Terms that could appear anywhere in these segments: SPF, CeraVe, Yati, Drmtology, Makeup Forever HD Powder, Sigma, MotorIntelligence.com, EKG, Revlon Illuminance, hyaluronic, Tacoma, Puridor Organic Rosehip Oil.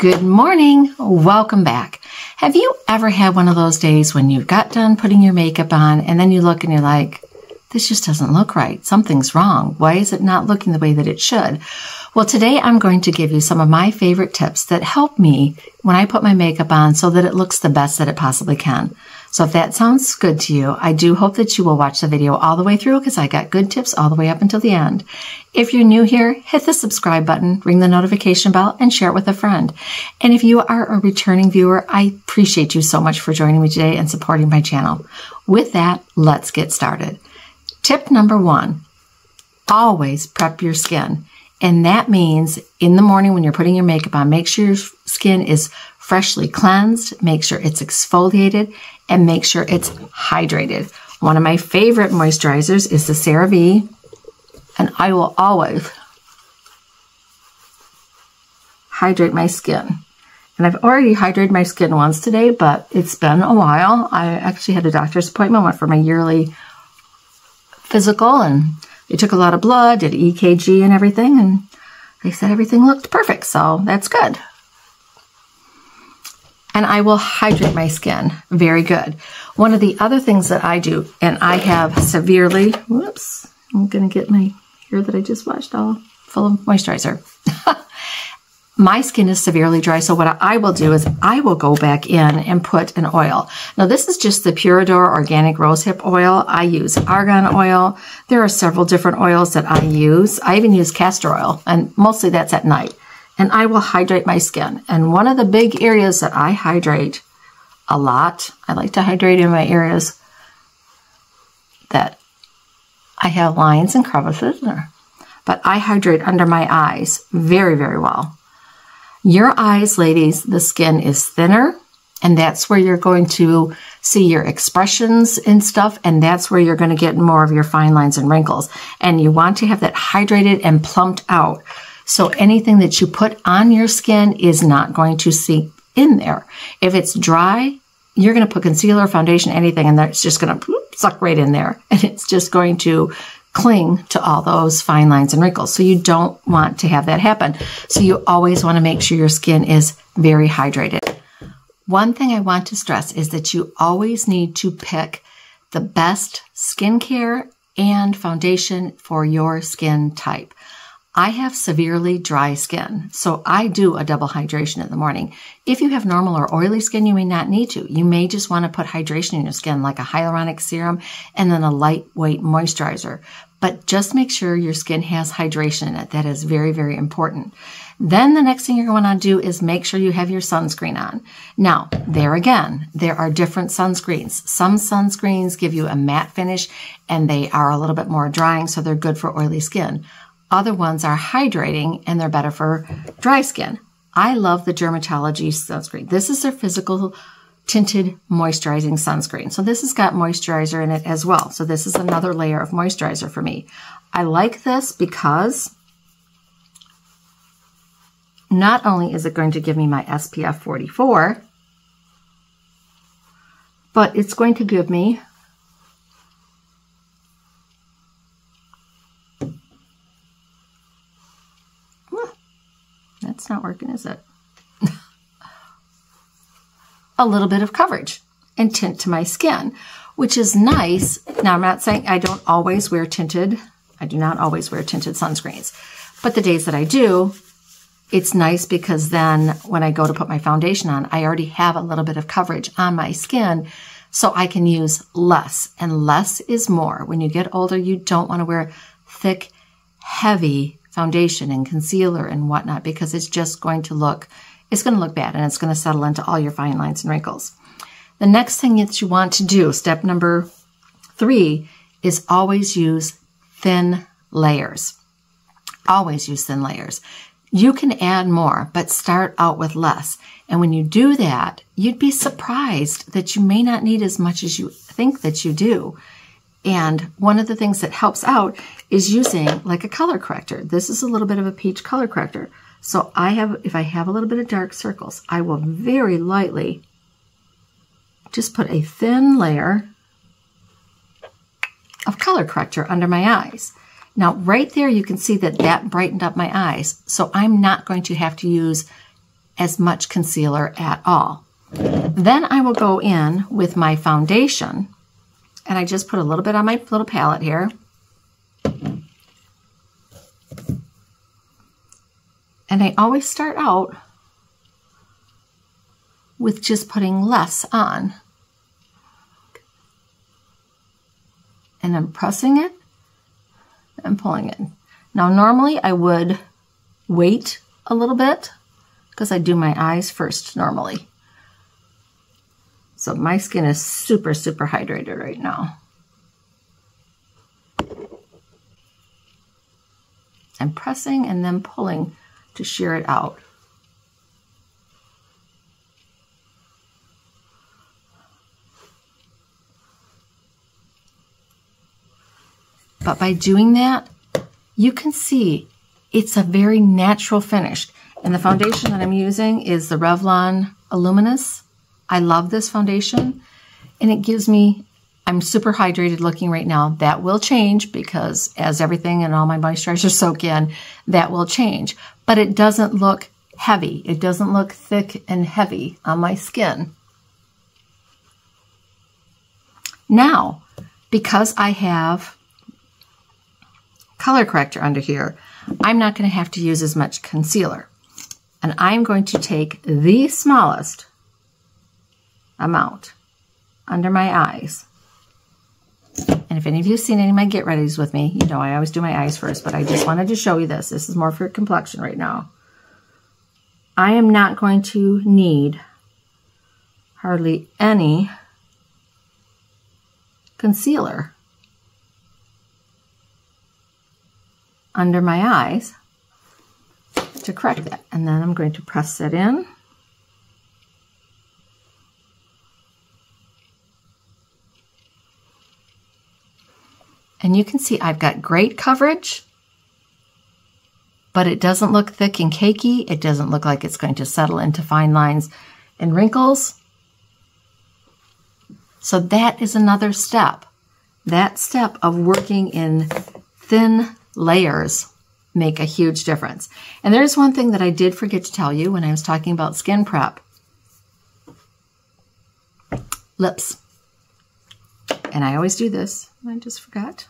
Good morning, welcome back. Have you ever had one of those days when you got done putting your makeup on and then you look and you're like, this just doesn't look right, something's wrong. Why is it not looking the way that it should? Well, today I'm going to give you some of my favorite tips that help me when I put my makeup on so that it looks the best that it possibly can. So if that sounds good to you, I do hope that you will watch the video all the way through because I got good tips all the way up until the end. If you're new here, hit the subscribe button, ring the notification bell, and share it with a friend. And if you are a returning viewer, I appreciate you so much for joining me today and supporting my channel. With that, let's get started. Tip number one, always prep your skin. And that means in the morning when you're putting your makeup on, make sure your skin is freshly cleansed, make sure it's exfoliated, and make sure it's hydrated. One of my favorite moisturizers is the CeraVe, and I will always hydrate my skin. And I've already hydrated my skin once today, but it's been a while. I actually had a doctor's appointment, went for my yearly physical, and they took a lot of blood, did EKG and everything, and they said everything looked perfect, so that's good. And I will hydrate my skin. Very good. One of the other things that I do, and I have severely, whoops, I'm going to get my hair that I just washed all full of moisturizer. My skin is severely dry, so what I will do is I will go back in and put an oil. Now, this is just the Puridor Organic Rosehip Oil. I use argan oil. There are several different oils that I use. I even use castor oil, and mostly that's at night. And I will hydrate my skin. And one of the big areas that I hydrate a lot, I like to hydrate in my areas that I have lines and crevices, but I hydrate under my eyes very, very well. Your eyes, ladies, the skin is thinner, and that's where you're going to see your expressions and stuff, and that's where you're going to get more of your fine lines and wrinkles. And you want to have that hydrated and plumped out, so anything that you put on your skin is not going to seep in there. If it's dry, you're going to put concealer, foundation, anything, and that's just going to suck right in there, and it's just going to cling to all those fine lines and wrinkles. So you don't want to have that happen. So you always want to make sure your skin is very hydrated. One thing I want to stress is that you always need to pick the best skincare and foundation for your skin type. I have severely dry skin, so I do a double hydration in the morning. If you have normal or oily skin, you may not need to. You may just want to put hydration in your skin, like a hyaluronic serum and then a lightweight moisturizer. But just make sure your skin has hydration in it. That is very, very important. Then the next thing you're going to want to do is make sure you have your sunscreen on. Now, there again, there are different sunscreens. Some sunscreens give you a matte finish, and they are a little bit more drying, so they're good for oily skin. Other ones are hydrating, and they're better for dry skin. I love the Drmtology sunscreen. This is their physical tinted moisturizing sunscreen. So this has got moisturizer in it as well. So this is another layer of moisturizer for me. I like this because not only is it going to give me my SPF 44, but it's going to give me not working, is it? A little bit of coverage and tint to my skin, which is nice. Now, I'm not saying I do not always wear tinted sunscreens, but the days that I do, it's nice because then when I go to put my foundation on, I already have a little bit of coverage on my skin, so I can use less, and less is more. When you get older, you don't want to wear thick, heavy foundation and concealer and whatnot, because it's just going to look, it's going to look bad, and it's going to settle into all your fine lines and wrinkles. The next thing that you want to do, step number 3, is always use thin layers. Always use thin layers. You can add more, but start out with less. And when you do that, you'd be surprised that you may not need as much as you think that you do. And one of the things that helps out is using like a color corrector. This is a little bit of a peach color corrector. So if I have a little bit of dark circles, I will very lightly just put a thin layer of color corrector under my eyes. Now, right there, you can see that brightened up my eyes. So I'm not going to have to use as much concealer at all. Then I will go in with my foundation, and I just put a little bit on my little palette here. And I always start out with just putting less on. And I'm pressing it and pulling it. Now normally I would wait a little bit because I do my eyes first normally. So my skin is super, super hydrated right now. I'm pressing and then pulling to shear it out. But by doing that, you can see it's a very natural finish. And the foundation that I'm using is the Revlon Illuminance. I love this foundation, and it gives me, I'm super hydrated looking right now. That will change because as everything and all my moisturizers soak in, that will change. But it doesn't look heavy. It doesn't look thick and heavy on my skin. Now, because I have color corrector under here, I'm not going to have to use as much concealer. And I'm going to take the smallest amount under my eyes. And if any of you have seen any of my get readies with me, you know I always do my eyes first, but I just wanted to show you this. This is more for your complexion right now. I am not going to need hardly any concealer under my eyes to correct that. And then I'm going to press it in. And you can see I've got great coverage, but it doesn't look thick and cakey. It doesn't look like it's going to settle into fine lines and wrinkles. So that is another step. That step of working in thin layers make a huge difference. And there's one thing that I did forget to tell you when I was talking about skin prep. Lips. And I always do this. I just forgot.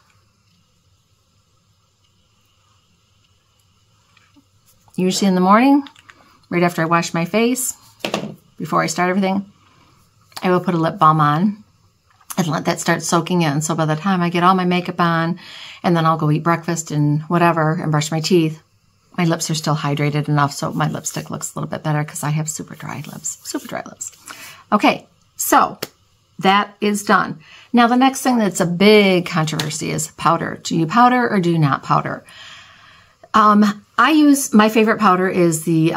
Usually in the morning, right after I wash my face, before I start everything, I will put a lip balm on and let that start soaking in. So by the time I get all my makeup on, and then I'll go eat breakfast and whatever and brush my teeth, my lips are still hydrated enough so my lipstick looks a little bit better because I have super dry lips, Okay, so that is done. Now the next thing that's a big controversy is powder. Do you powder or do you not powder? I use, my favorite powder is the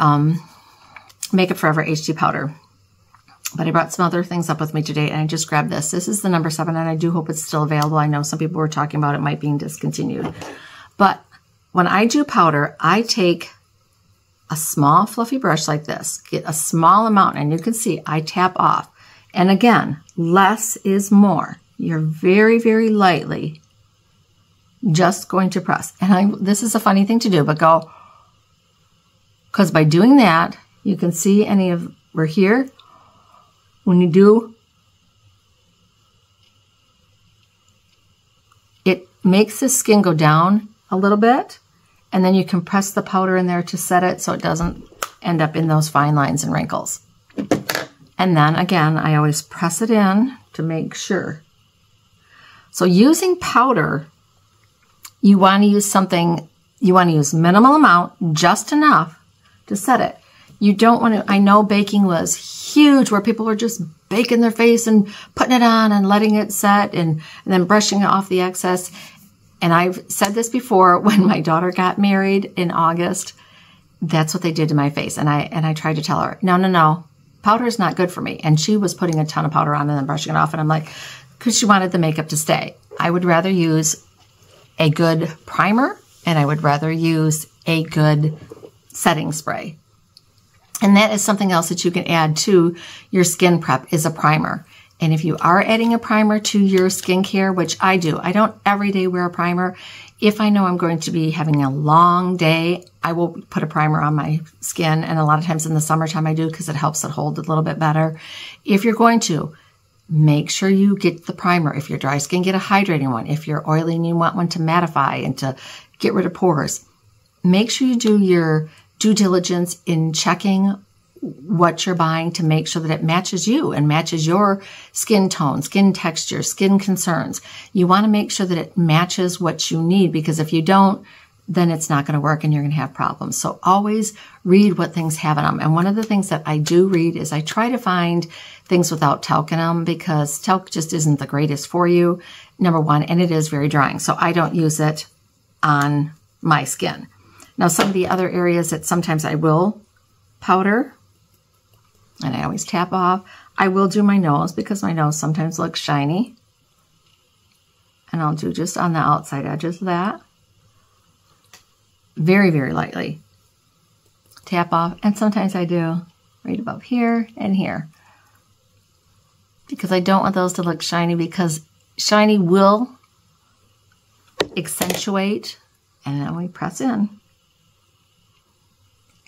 Makeup Forever HD Powder. But I brought some other things up with me today, and I just grabbed this. This is the number 7, and I do hope it's still available. I know some people were talking about it might be discontinued. But when I do powder, I take a small fluffy brush like this, get a small amount, and you can see I tap off. And again, less is more. You're very, very lightly just going to press. And this is a funny thing to do, but go, because by doing that, you can see any of, we're here. When you do, it makes the skin go down a little bit, and then you can press the powder in there to set it so it doesn't end up in those fine lines and wrinkles. And then again, I always press it in to make sure. So using powder, you want to use something, you want to use minimal amount, just enough to set it. You don't want to, I know baking was huge where people were just baking their face and putting it on and letting it set and then brushing off the excess. And I've said this before, when my daughter got married in August, that's what they did to my face. And I tried to tell her, no, no, no, powder is not good for me. And she was putting a ton of powder on and then brushing it off. And I'm like, because she wanted the makeup to stay. I would rather use a good primer, and I would rather use a good setting spray. And that is something else that you can add to your skin prep is a primer. And if you are adding a primer to your skincare, which I do, I don't every day wear a primer. If I know I'm going to be having a long day, I will put a primer on my skin. And a lot of times in the summertime I do because it helps it hold a little bit better. If you're going to, make sure you get the primer. If you're dry skin, get a hydrating one. If you're oily and you want one to mattify and to get rid of pores, make sure you do your due diligence in checking what you're buying to make sure that it matches you and matches your skin tone, skin texture, skin concerns. You want to make sure that it matches what you need, because if you don't, then it's not going to work and you're going to have problems. So always read what things have in them. And one of the things that I do read is I try to find things without talc in them, because talc just isn't the greatest for you, number one, and it is very drying. So I don't use it on my skin. Now, some of the other areas that sometimes I will powder, and I always tap off. I will do my nose because my nose sometimes looks shiny. And I'll do just on the outside edges of that. Very, very lightly. Tap off. And sometimes I do right above here and here. Because I don't want those to look shiny, because shiny will accentuate. And then we press in.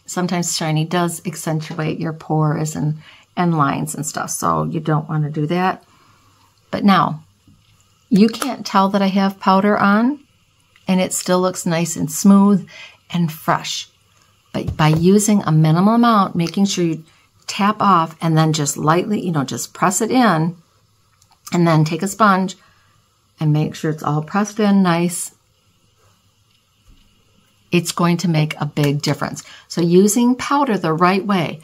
Sometimes shiny does accentuate your pores and lines and stuff, so you don't want to do that. But now, you can't tell that I have powder on, and it still looks nice and smooth and fresh. But by using a minimal amount, making sure you tap off and then just lightly, you know, just press it in, and then take a sponge and make sure it's all pressed in nice. It's going to make a big difference. So using powder the right way,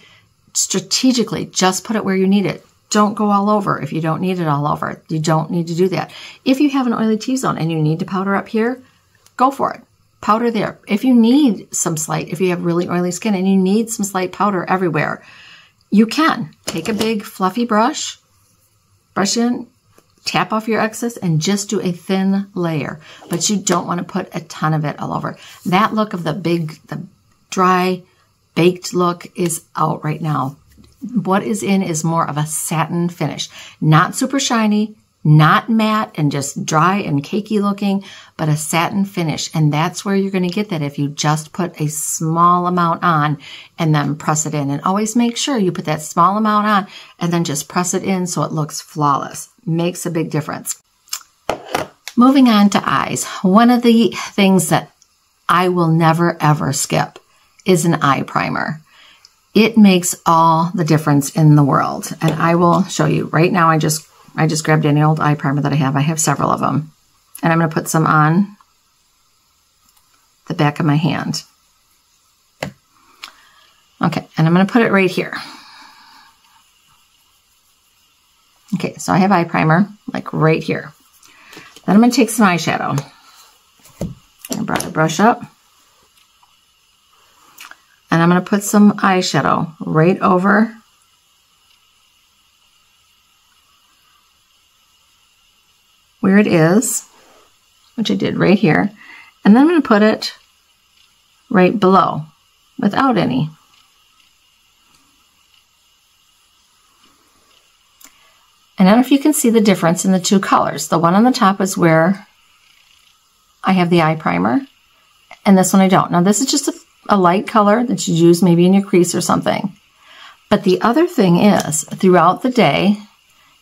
strategically, just put it where you need it. Don't go all over if you don't need it all over. You don't need to do that. If you have an oily T-zone and you need to powder up here, go for it. Powder there. If you need some slight, if you have really oily skin and you need some slight powder everywhere, you can. Take a big fluffy brush, brush in, tap off your excess, and just do a thin layer. But you don't want to put a ton of it all over. That look of the dry, baked look is out right now. What is in is more of a satin finish. Not super shiny, not matte, and just dry and cakey looking, but a satin finish. And that's where you're going to get that if you just put a small amount on and then press it in. And always make sure you put that small amount on and then just press it in so it looks flawless. Makes a big difference. Moving on to eyes. One of the things that I will never ever skip is an eye primer. It makes all the difference in the world. And I will show you right now. I just grabbed any old eye primer that I have. I have several of them. And I'm going to put some on the back of my hand. Okay, and I'm going to put it right here. Okay, so I have eye primer, like right here. Then I'm going to take some eyeshadow. I brought a brush up. And I'm going to put some eyeshadow right over where it is, which I did right here. And then I'm going to put it right below without any. And I don't know if you can see the difference in the two colors. The one on the top is where I have the eye primer, and this one I don't. Now this is just a light color that you use maybe in your crease or something. But the other thing is, throughout the day,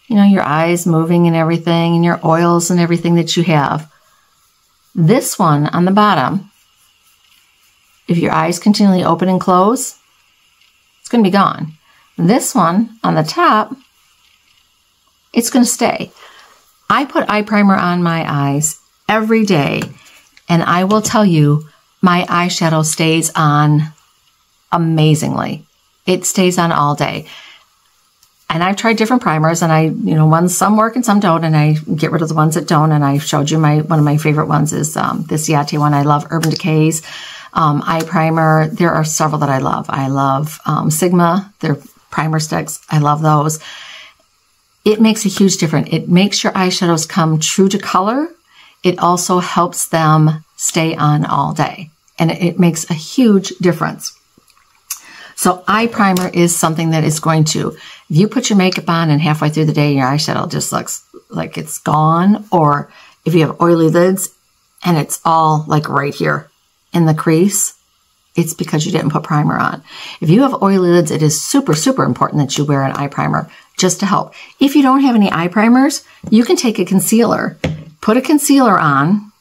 you know, your eyes moving and everything, and your oils and everything that you have, this one on the bottom, if your eyes continually open and close, it's going to be gone. This one on the top, it's going to stay. I put eye primer on my eyes every day, and I will tell you, my eyeshadow stays on amazingly. It stays on all day. And I've tried different primers, and I, you know, ones some work and some don't, and I get rid of the ones that don't. And I showed you one of my favorite ones is this Yati one. I love Urban Decay's eye primer. There are several that I love. I love Sigma, their primer sticks. I love those. It makes a huge difference. It makes your eyeshadows come true to color. It also helps them stay on all day, and it makes a huge difference. So eye primer is something that is going to, if you put your makeup on and halfway through the day your eyeshadow just looks like it's gone, or if you have oily lids and it's all like right here in the crease, it's because you didn't put primer on. If you have oily lids, it is super, super important that you wear an eye primer just to help. If you don't have any eye primers, you can take a concealer, put a concealer on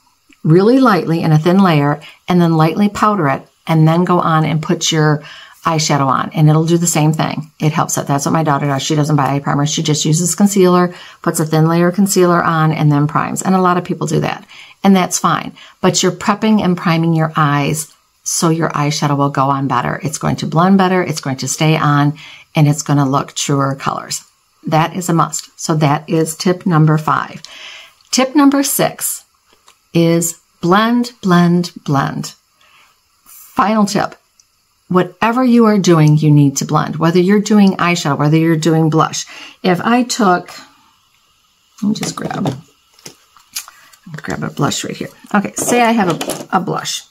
really lightly in a thin layer, and then lightly powder it, and then go on and put your eyeshadow on, and it'll do the same thing. It helps it. That's what my daughter does. She doesn't buy eye primer. She just uses concealer, puts a thin layer of concealer on, and then primes. And a lot of people do that, and that's fine. But you're prepping and priming your eyes so your eyeshadow will go on better. It's going to blend better. It's going to stay on, and it's going to look truer colors. That is a must. So that is tip number 5. Tip number 6 is blend, blend, blend. Final tip. Whatever you are doing, you need to blend. Whether you're doing eyeshadow, whether you're doing blush. If I took, let me just grab a blush right here. Okay, say I have a blush.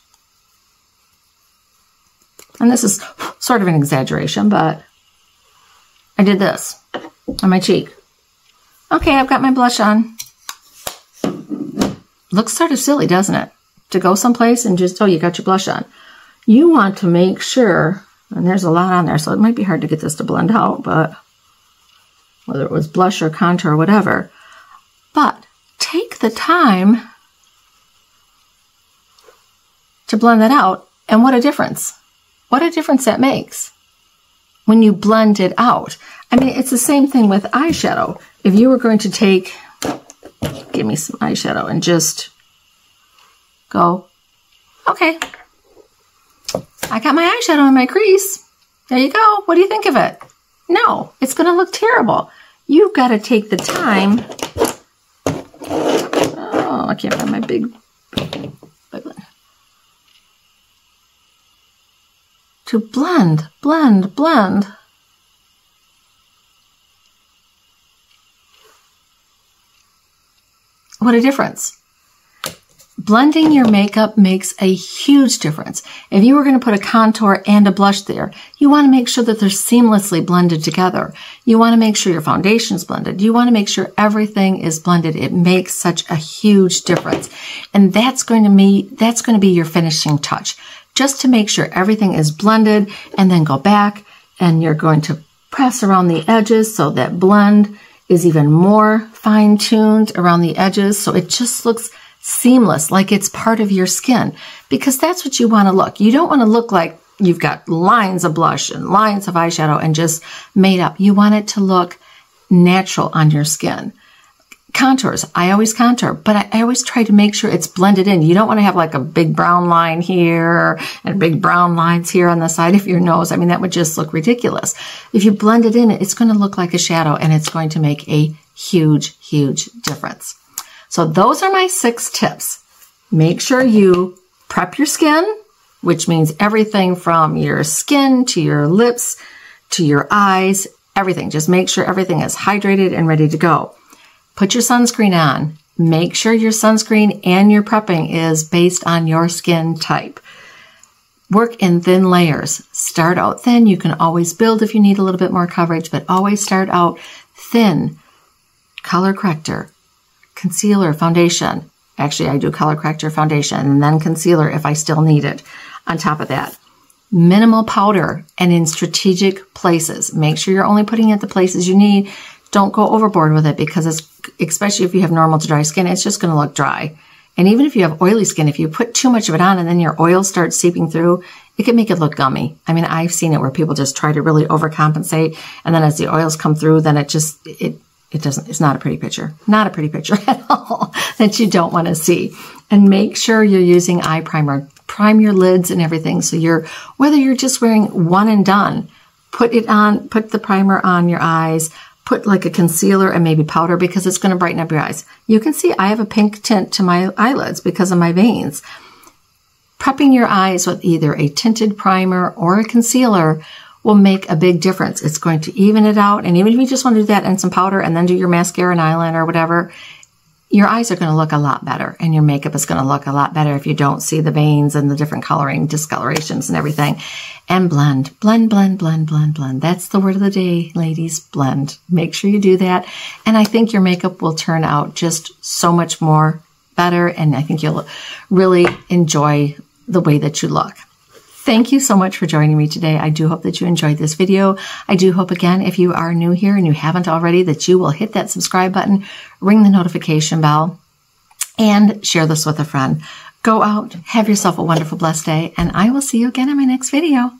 And this is sort of an exaggeration, but I did this on my cheek. Okay, I've got my blush on. Looks sort of silly, doesn't it? To go someplace and just, oh, you got your blush on. You want to make sure, and there's a lot on there, so it might be hard to get this to blend out, but whether it was blush or contour or whatever, but take the time to blend that out, and what a difference. What a difference that makes when you blend it out. I mean, it's the same thing with eyeshadow. If you were going to take, give me some eyeshadow and just go, okay, I got my eyeshadow in my crease. There you go. What do you think of it? No, it's going to look terrible. You've got to take the time. Oh, I can't find my big one. To blend, blend, blend. What a difference. Blending your makeup makes a huge difference. If you were going to put a contour and a blush there, you want to make sure that they're seamlessly blended together. You want to make sure your foundation's blended. You want to make sure everything is blended. It makes such a huge difference. And that's going to be your finishing touch, just to make sure everything is blended, and then go back and you're going to press around the edges so that blend is even more fine-tuned around the edges, so it just looks seamless, like it's part of your skin, because that's what you want to look. You don't want to look like you've got lines of blush and lines of eyeshadow and just made up. You want it to look natural on your skin. Contours, I always contour, but I always try to make sure it's blended in. You don't want to have like a big brown line here and big brown lines here on the side of your nose. I mean, that would just look ridiculous. If you blend it in, it's going to look like a shadow, and it's going to make a huge, huge difference. So those are my 6 tips. Make sure you prep your skin, which means everything from your skin to your lips to your eyes, everything. Just make sure everything is hydrated and ready to go. Put your sunscreen on. Make sure your sunscreen and your prepping is based on your skin type. Work in thin layers. Start out thin. You can always build if you need a little bit more coverage, but always start out thin. Color corrector, concealer, foundation. Actually, I do color corrector, foundation, and then concealer if I still need it. On top of that, minimal powder and in strategic places. Make sure you're only putting it the places you need. Don't go overboard with it, because it's, especially if you have normal to dry skin, it's just going to look dry. And even if you have oily skin, if you put too much of it on and then your oil starts seeping through, it can make it look gummy. I mean, I've seen it where people just try to really overcompensate, and then as the oils come through, then it's not a pretty picture. Not a pretty picture at all that you don't want to see. And make sure you're using eye primer. Prime your lids and everything. So whether you're just wearing one and done, put it on, put the primer on your eyes, put like a concealer and maybe powder, because it's going to brighten up your eyes. You can see I have a pink tint to my eyelids because of my veins. Prepping your eyes with either a tinted primer or a concealer will make a big difference. It's going to even it out. And even if you just want to do that and some powder and then do your mascara and eyeliner or whatever, your eyes are going to look a lot better and your makeup is going to look a lot better if you don't see the veins and the different coloring, discolorations and everything. And blend, blend, blend, blend, blend, blend. That's the word of the day, ladies, blend. Make sure you do that. And I think your makeup will turn out just so much more better. And I think you'll really enjoy the way that you look. Thank you so much for joining me today. I do hope that you enjoyed this video. I do hope, again, if you are new here and you haven't already, that you will hit that subscribe button, ring the notification bell, and share this with a friend. Go out, have yourself a wonderful, blessed day, and I will see you again in my next video.